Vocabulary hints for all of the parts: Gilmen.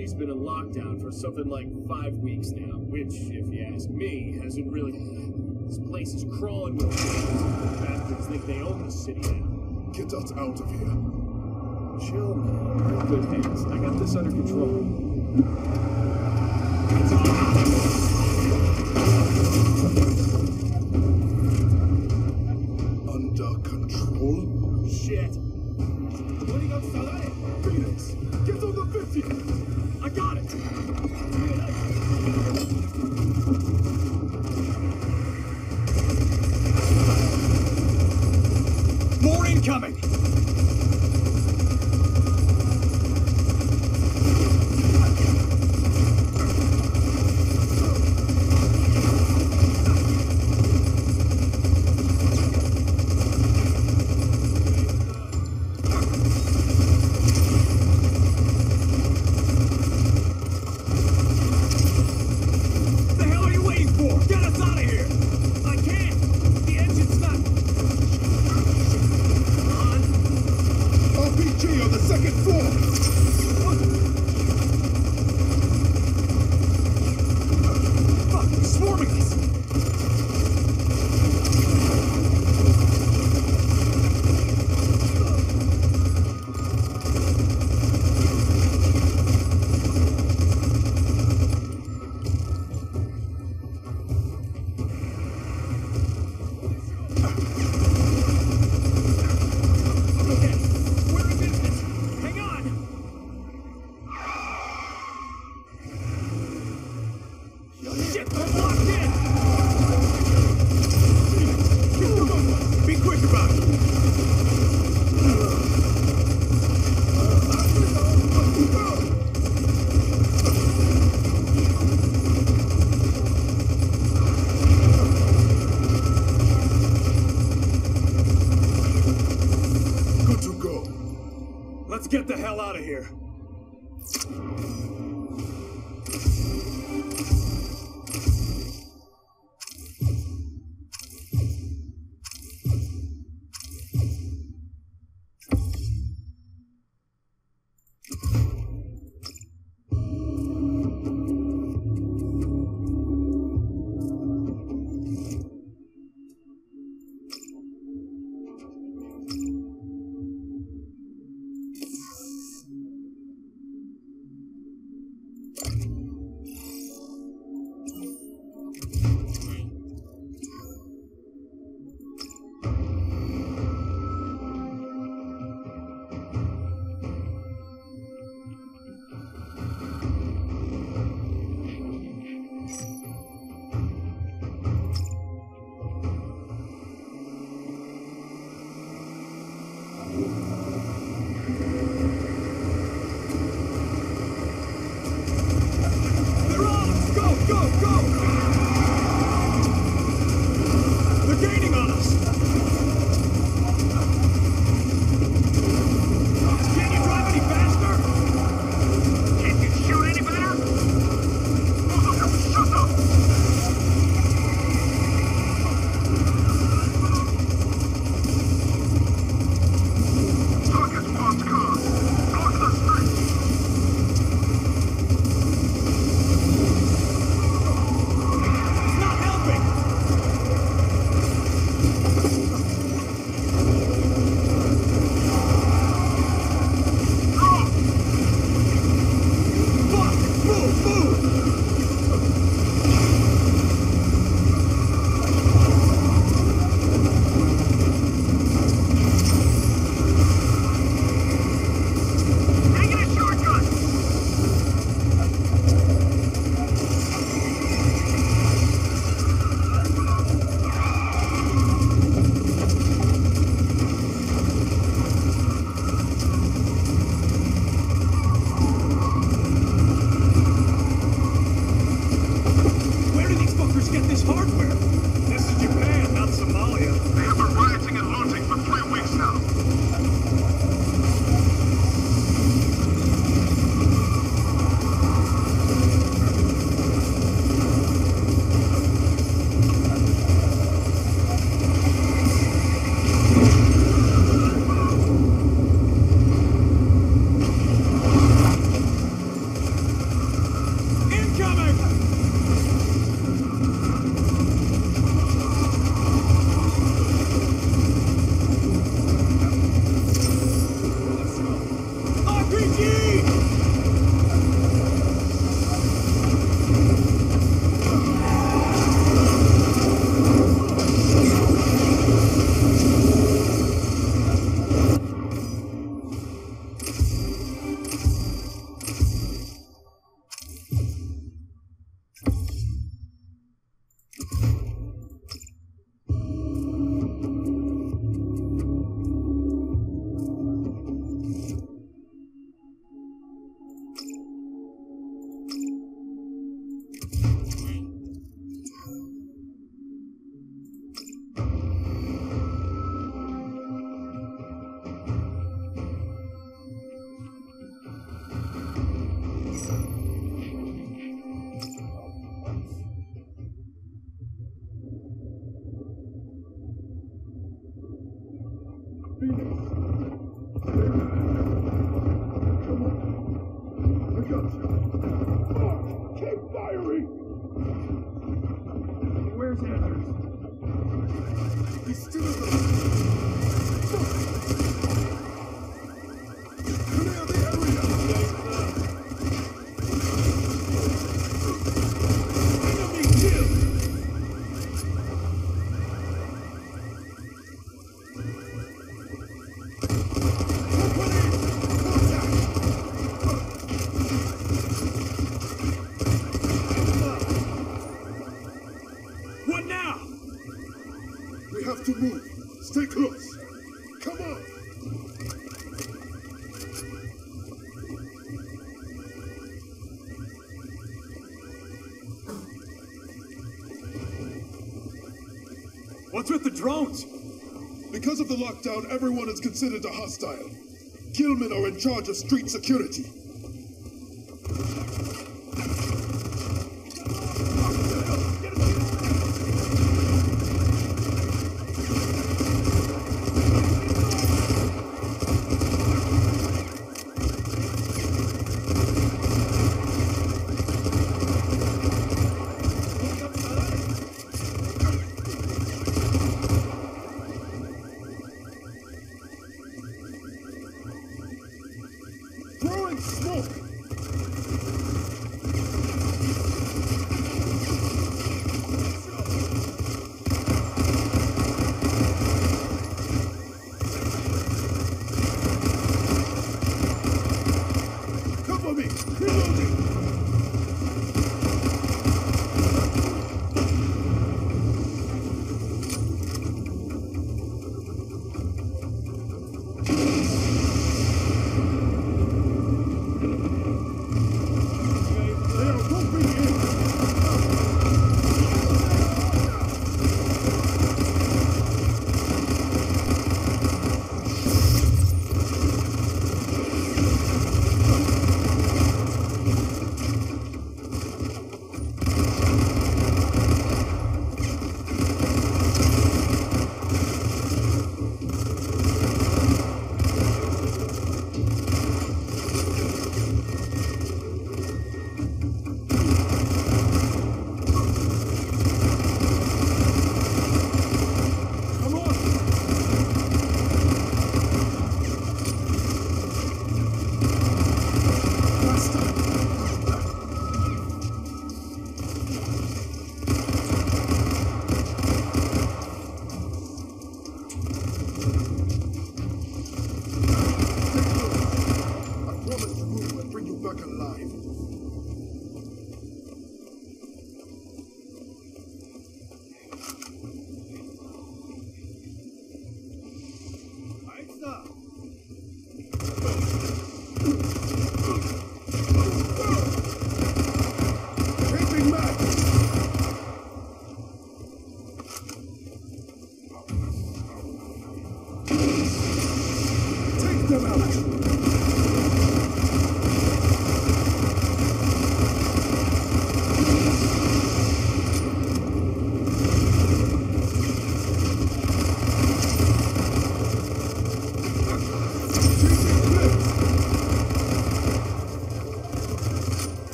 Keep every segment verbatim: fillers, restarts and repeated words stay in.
and he's been in lockdown for something like five weeks now, which, if you ask me, hasn't really... This place is crawling with things. Bastards think they own the city now. Get us out of here. Chill, man. Real good hands. I got this under control. It's all under control? Shit. Phoenix, get on the fifty! I got it! More incoming! Get the hell out of here. What's with the drones? Because of the lockdown, everyone is considered a hostile. Gilmen are in charge of street security. Thank you.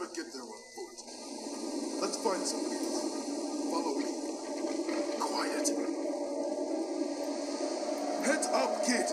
never get there on foot. Let's find somebody else. Follow me. Quiet. Heads up, kid.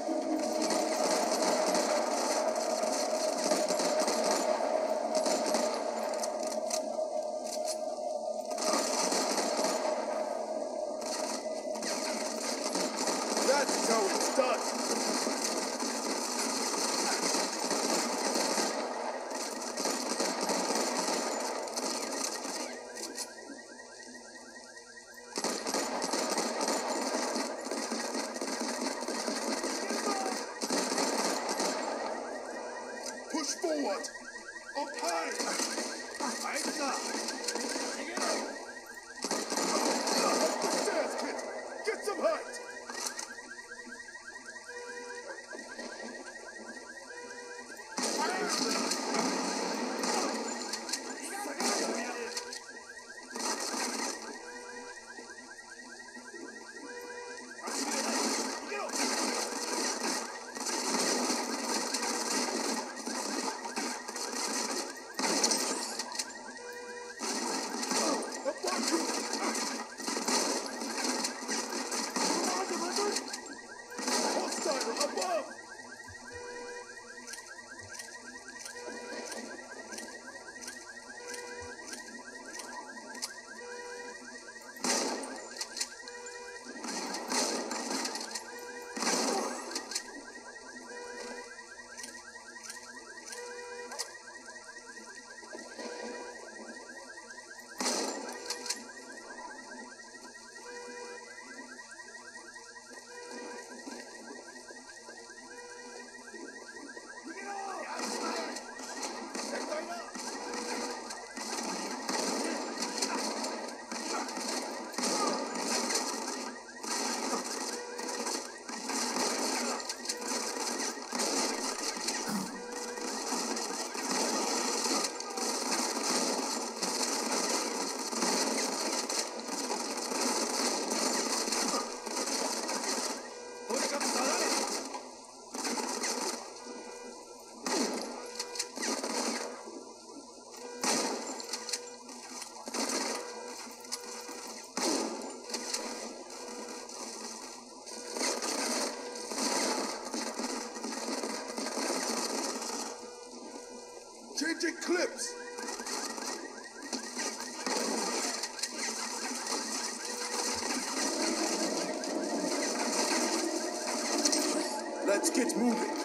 Clips. Let's get moving.